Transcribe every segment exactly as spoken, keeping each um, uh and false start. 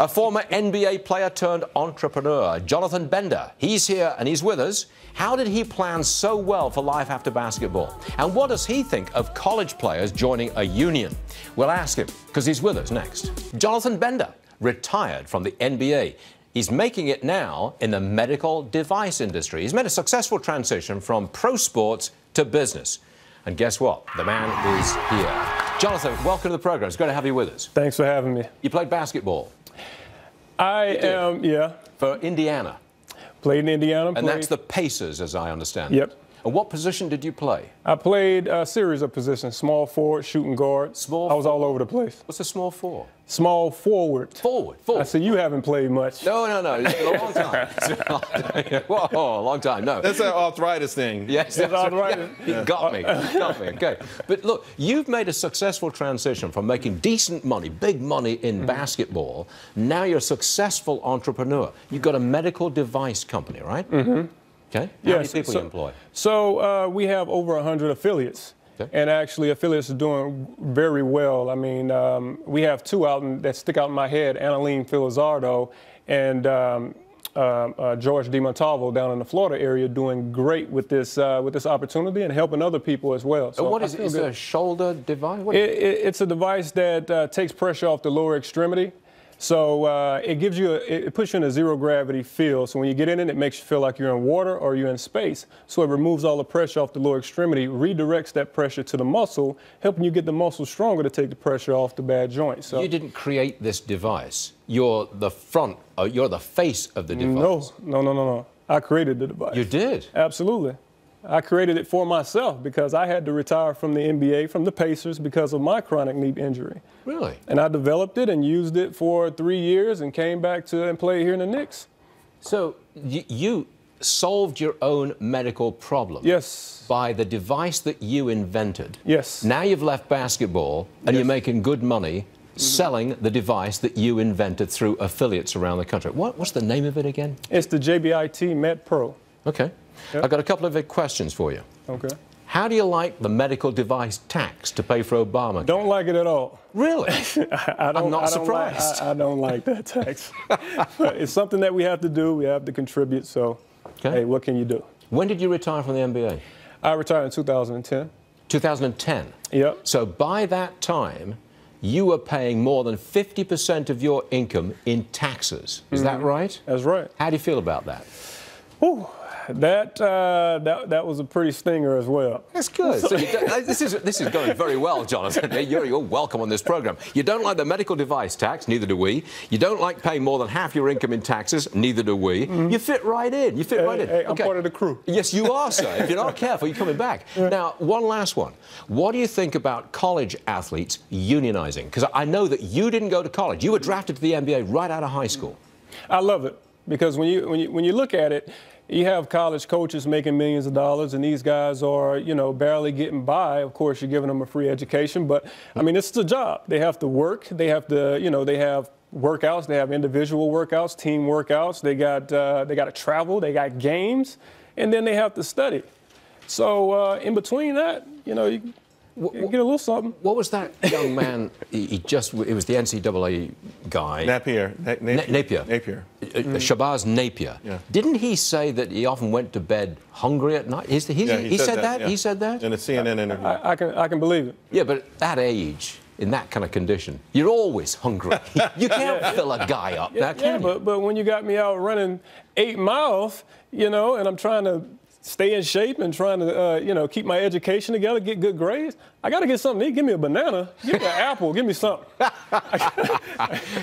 A former N B A player turned entrepreneur, Jonathan Bender. He's here and he's with us. How did he plan so well for life after basketball? And what does he think of college players joining a union? We'll ask him because he's with us next. Jonathan Bender retired from the N B A. He's making it now in the medical device industry. He's made a successful transition from pro sports to business. And guess what? The man is here. Jonathan, welcome to the program. It's good to have you with us. Thanks for having me. You played basketball. I am, yeah. For Indiana. Played in Indiana. And played. That's the Pacers, as I understand yep. it. Yep. And what position did you play? I played a series of positions, small forward, shooting guard. Small I was forward. all over the place. What's a small four? Small forward. Forward, forward. I said, you haven't played much. No, no, no. It's been a long time. It's been a long time. Whoa, a long time, no. That's an arthritis thing. Yes, that's arthritis. Yeah, yeah. It got me. It got me, okay. But look, you've made a successful transition from making decent money, big money in mm-hmm. basketball. Now you're a successful entrepreneur. You've got a medical device company, right? Mm-hmm. Okay. How yes. many people so, you employ? So uh, we have over one hundred affiliates, okay. and actually affiliates are doing very well. I mean, um, we have two out in, that stick out in my head, Annalene Filizardo and um, uh, uh, George DeMontalvo down in the Florida area, doing great with this uh, with this opportunity and helping other people as well. So what is it? Is it a shoulder device? What it, it, it's a device that uh, takes pressure off the lower extremity. So uh, it gives you, a, it puts you in a zero gravity feel. So when you get in it, it makes you feel like you're in water or you're in space. So it removes all the pressure off the lower extremity, redirects that pressure to the muscle, helping you get the muscle stronger to take the pressure off the bad joints. So you didn't create this device. You're the front, uh, you're the face of the device. No, no, no, no, no. I created the device. You did? Absolutely. I created it for myself because I had to retire from the N B A, from the Pacers, because of my chronic knee injury. Really? And I developed it and used it for three years and came back to and played here in the Knicks. So y you solved your own medical problem? Yes. By the device that you invented? Yes. Now you've left basketball and yes. you're making good money selling the device that you invented through affiliates around the country. What, what's the name of it again? It's the J B I T MedPro. Okay. Yep. I've got a couple of questions for you. Okay. How do you like the medical device tax to pay for Obamacare? Don't like it at all. Really? I, I don't, I'm not I surprised. Don't like, I, I don't like that tax. But it's something that we have to do. We have to contribute. So, okay. hey, what can you do? When did you retire from the N B A? I retired in two thousand ten. two thousand ten? Yep. So by that time, you were paying more than fifty percent of your income in taxes. Is mm-hmm. that right? That's right. How do you feel about that? Ooh. That, uh, that that was a pretty stinger as well. That's good. So you don't, this is this is going very well, Jonathan. You're, you're welcome on this program. You don't like the medical device tax, neither do we. You don't like paying more than half your income in taxes, neither do we. Mm-hmm. You fit right in. You fit hey, right in. Hey, I'm okay. part of the crew. Yes, you are, sir. If you're not careful, you're coming back. Yeah. Now, one last one. What do you think about college athletes unionizing? Because I know that you didn't go to college. You were drafted to the N B A right out of high school. I love it because when you when you when you look at it. You have college coaches making millions of dollars, and these guys are, you know, barely getting by. Of course, you're giving them a free education, but, I mean, it's a job. They have to work. They have to, you know, they have workouts. They have individual workouts, team workouts. They got, uh, they got to travel. They got games, and then they have to study. So uh, in between that, you know, you, you get a little something. What was that young man? he, he just, it was the N C double A guy. Napier. Na Napier. Na Napier. Napier. Mm. Shabazz Napier. Yeah. Didn't he say that he often went to bed hungry at night? He's, he's, yeah, he, he said, said that? that yeah. He said that? In a C N N I, interview. I, I, can, I can believe it. Yeah, but at that age, in that kind of condition, you're always hungry. You can't yeah, fill yeah. a guy up, yeah, now, can yeah, you? But, but when you got me out running eight miles, you know, and I'm trying to stay in shape and trying to, uh, you know, keep my education together, get good grades. I got to get something to eat. Give me a banana. Give me an apple. Give me something.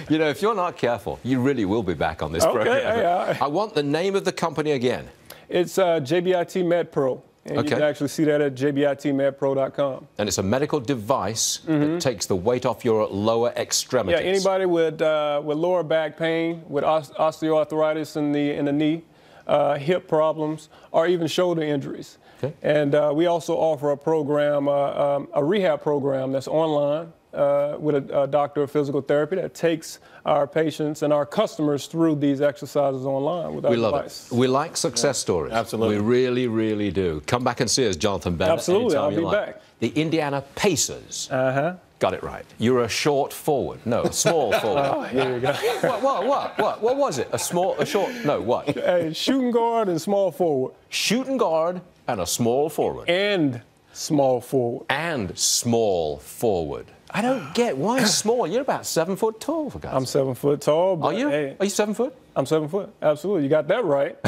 You know, if you're not careful, you really will be back on this okay, program. Hey, I, I want the name of the company again. It's uh, J B I T MedPro. And okay. you can actually see that at J B I T med pro dot com. And it's a medical device mm-hmm. that takes the weight off your lower extremities. Yeah, anybody with, uh, with lower back pain, with osteoarthritis in the, in the knee, Uh, hip problems, or even shoulder injuries. Okay. And uh, we also offer a program, uh, um, a rehab program that's online. uh, with a, a doctor of physical therapy that takes our patients and our customers through these exercises online with our we love device. It. We like success yeah. stories. Absolutely. We really, really do. Come back and see us, Jonathan Bender. Absolutely, I'll be like. back. The Indiana Pacers. Uh-huh. Got it right. You're a short forward. No, a small forward. Oh, here we go. What, what, what, what, what was it? A small, a short, no, what? A shooting guard and small forward. Shooting guard and a small forward. And small forward. And small forward. I don't get why small. You're about seven foot tall, for guys. I'm seven foot tall. But are you? Hey, are you seven foot? I'm seven foot. Absolutely. You got that right.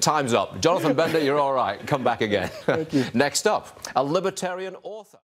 Time's up. Jonathan Bender, you're all right. Come back again. Thank you. Next up, a libertarian author.